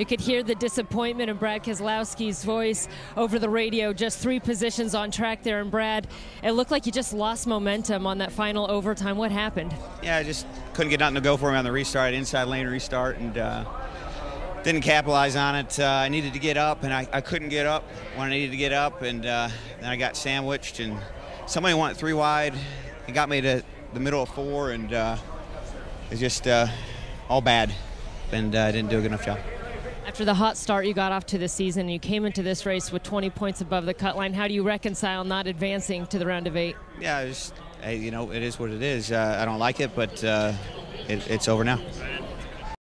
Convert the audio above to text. You could hear the disappointment in Brad Keselowski's voice over the radio. Just three positions on track there. And Brad, it looked like you just lost momentum on that final overtime. What happened? Yeah, I just couldn't get nothing to go for me on the restart, inside lane restart, and didn't capitalize on it. I needed to get up, and I couldn't get up when I needed to get up, and then I got sandwiched, and somebody went three wide and got me to the middle of four, and it's just all bad, and I didn't do a good enough job. After the hot start you got off to the season, you came into this race with 20 points above the cut line. How do you reconcile not advancing to the round of 8? Yeah, you know, it is what it is. I don't like it, but it's over now.